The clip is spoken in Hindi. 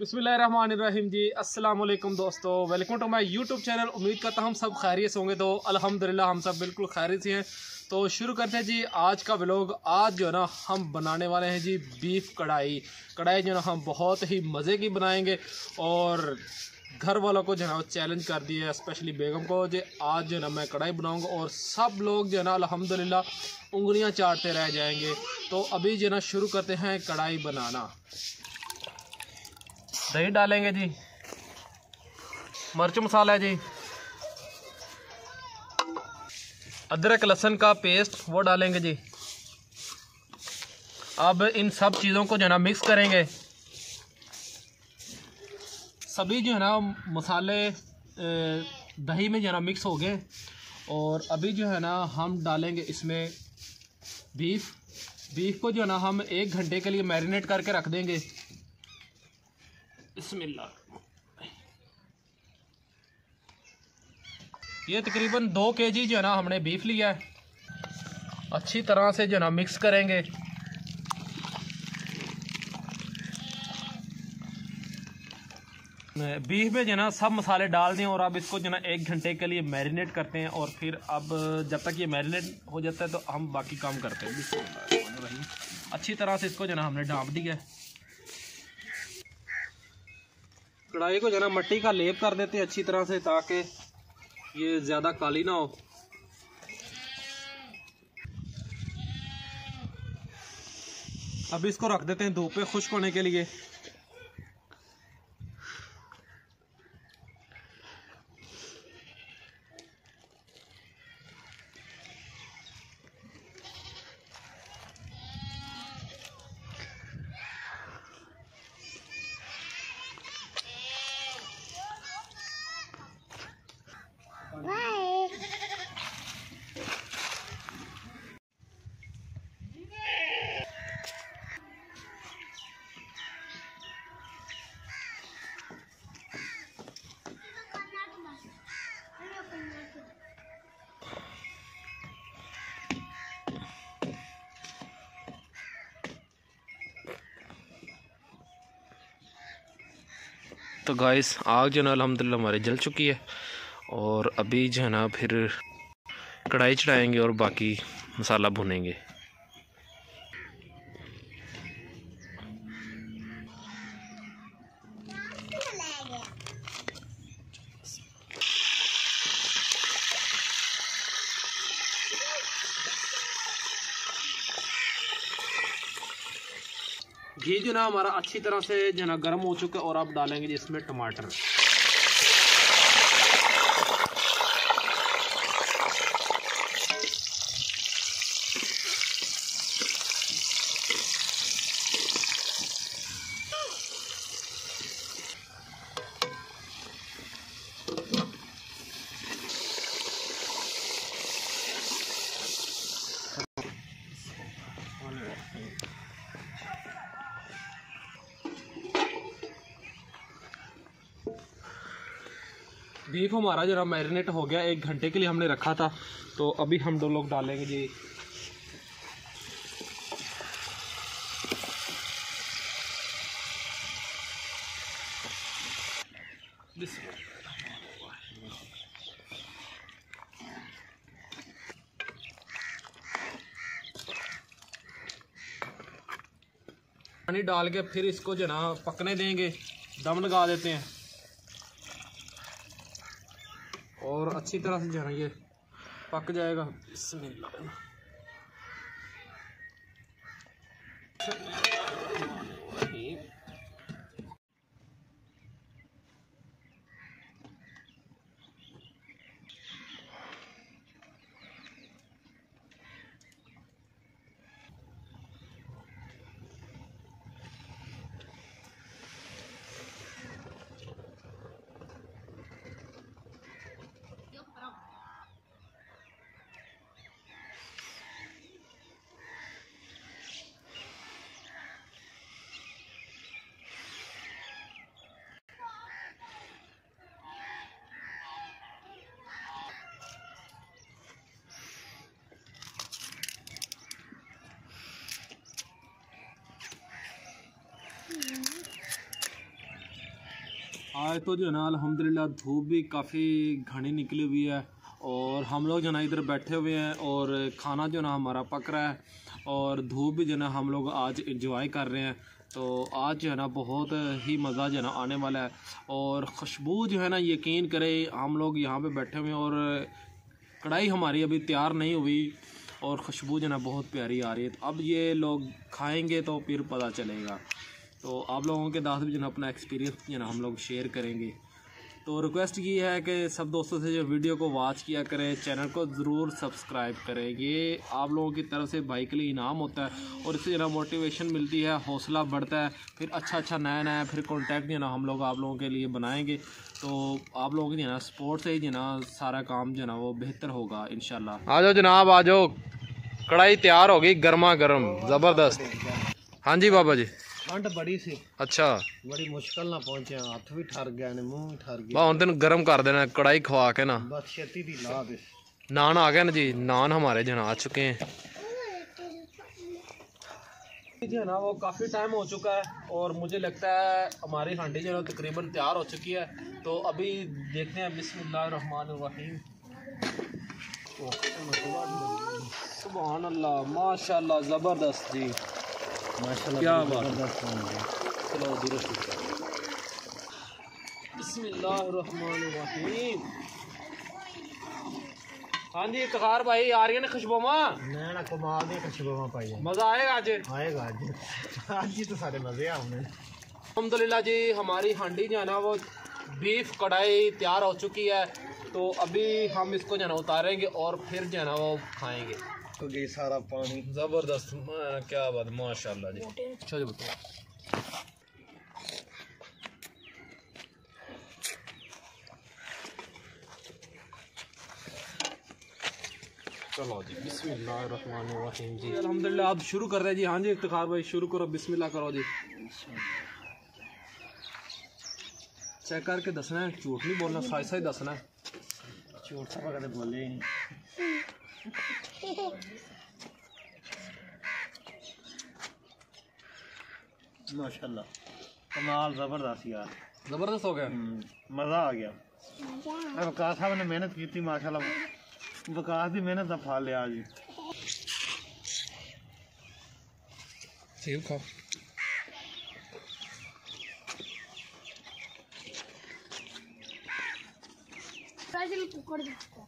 बिस्मिल्लाहिर्रहमानिर्रहीम जी, अस्सलाम वालेकुम दोस्तों, welcome to my YouTube channel. उम्मीद करता हूँ हम सब खैरियत से होंगे। तो अल्हम्दुलिल्लाह हम सब बिल्कुल खैरियत से हैं। तो शुरू करते हैं जी आज का व्लॉग। आज जो है ना हम बनाने वाले हैं जी बीफ कढ़ाई। कढ़ाई जो है ना हम बहुत ही मज़े की बनाएंगे और घर वालों को जो है ना चैलेंज कर दिया है, स्पेशली बेगम को। जो आज जो है ना मैं कढ़ाई बनाऊँगा और सब लोग जो है ना अल्हम्दुलिल्लाह उंगलियाँ चाटते रह जाएंगे। तो अभी जो है ना शुरू करते हैं कढ़ाई बनाना। दही डालेंगे जी, मिर्च मसाला है जी, अदरक लहसुन का पेस्ट वो डालेंगे जी। अब इन सब चीज़ों को जो है ना मिक्स करेंगे। सभी जो है ना मसाले दही में जो है ना मिक्स हो गए। और अभी जो है ना हम डालेंगे इसमें बीफ। बीफ को जो है ना हम 1 घंटे के लिए मैरिनेट करके रख देंगे। बिस्मिल्लाह। ये तकरीबन 2 केजी जो है ना हमने बीफ लिया है। अच्छी तरह से जो है ना मिक्स करेंगे। बीफ में जो है ना सब मसाले डाल दें और अब इसको जो है ना 1 घंटे के लिए मैरिनेट करते हैं। और फिर अब जब तक ये मैरिनेट हो जाता है तो हम बाकी काम करते हैं। अच्छी तरह से इसको जो है ना हमने ढाँप दिया है। कढ़ाई को जो है ना मिट्टी का लेप कर देते हैं अच्छी तरह से, ताकि ये ज़्यादा काली ना हो। अब इसको रख देते हैं धूप पे खुश्क होने के लिए। तो गाइस आग जो है ना अल्हम्दुलिल्लाह हमारे जल चुकी है। और अभी जो है ना फिर कढ़ाई चढ़ाएंगे और बाकी मसाला भुनेंगे। घी जो ना हमारा अच्छी तरह से जो ना गर्म हो चुका है। और आप डालेंगे इसमें टमाटर। बीफ हमारा जो मैरिनेट हो गया, 1 घंटे के लिए हमने रखा था। तो अभी हम 2 लोग डालेंगे जी पानी डाल के, फिर इसको जो ना पकने देंगे। दम लगा देते हैं और अच्छी तरह से जो है ये पक जाएगा। आज तो जो है ना अल्हम्दुलिल्लाह धूप भी काफ़ी घनी निकली हुई है और हम लोग जो ना इधर बैठे हुए हैं और खाना जो ना हमारा पक रहा है और धूप भी जो ना हम लोग आज एंजॉय कर रहे हैं। तो आज जो है ना बहुत ही मज़ा जो है ना आने वाला है। और खुशबू जो है ना यकीन करें हम लोग यहाँ पे बैठे हुए हैं और कढ़ाई हमारी अभी तैयार नहीं हुई और खुशबू जो है ना बहुत प्यारी आ रही है। तो अब ये लोग खाएंगे तो फिर पता चलेगा। तो आप लोगों के साथ भी जो है अपना एक्सपीरियंस जो है हम लोग शेयर करेंगे। तो रिक्वेस्ट ये है कि सब दोस्तों से जो वीडियो को वॉच किया करें, चैनल को ज़रूर सब्सक्राइब करें। ये आप लोगों की तरफ से भाई के लिए इनाम होता है और इससे जो ना मोटिवेशन मिलती है, हौसला बढ़ता है, फिर अच्छा नया नया फिर कॉन्टैक्ट जो ना हम लोग आप लोगों के लिए बनाएंगे। तो आप लोगों की जो ना सपोर्ट से ही जो ना सारा काम जो ना वो बेहतर होगा इंशाल्लाह। आ जाओ जनाब, आ जाओ, कढ़ाई तैयार होगी गर्मा गर्म ज़बरदस्त। हाँ जी बाबा जी, ठंड बड़ी सी, अच्छा बड़ी मुश्किल ना पहुंचे, हाथ भी ठर गए ने, मुंह भी ठर गया। उन दिन गर्म कर देना कढ़ाई खवा के ना, बस छेती दी ला दे। नान आ गए ना जी, नान हमारे जना आ चुके हैं जी ना, वो काफ़ी टाइम हो चुका है और मुझे लगता है हमारी हांडी जो है तकरीबन तैयार हो चुकी है। तो अभी देखते हैं, बिस्मिल्लाहिर्रहमानिर्रहीम। सुभान अल्लाह, माशाल्लाह, ज़बरदस्त जी, माशाल्लाह, क्या बात है। बिस्मिल्लाहिर्रहमानिर्रहीम। हाँ जी इफ्तार भाई, आ रही है ना खुशबुमा? ना कमाल दी खुशबुमा पाई है, मज़ा आएगा आज, आएगा आज, आज जी तो सारे मज़े आने। अल्हम्दुलिल्लाह जी हमारी हांडी जो है ना वो बीफ कढ़ाई तैयार हो चुकी है। तो अभी हम इसको जो है ना उतारेंगे और फिर जो है ना वो खाएँगे। तो ये सारा पानी ज़बरदस्त, क्या बात, माशाल्लाह जी। अच्छा जी बताओ, जी बिस्मिल्लाहिर्रहमानिर्रहीम जी, अल्हम्दुलिल्लाह। आप शुरू कर रहे हैं जी? हाँ जी इफ्तिखार भाई शुरू करो, बिस्मिल्लाह करो जी। चेक करके दसना है, झूठ नहीं बोलना, सही सही दसना है, झूठ से पकड़ बोले माशाल्लाह, कमाल, ज़बरदस्त यार, ज़बरदस्त हो गया, मज़ा आ गया। वकास साहब ने मेहनत की थी माशाल्लाह, वकास भी मेहनत का फल लिया जी। सेब खाओ, कुकर देखो।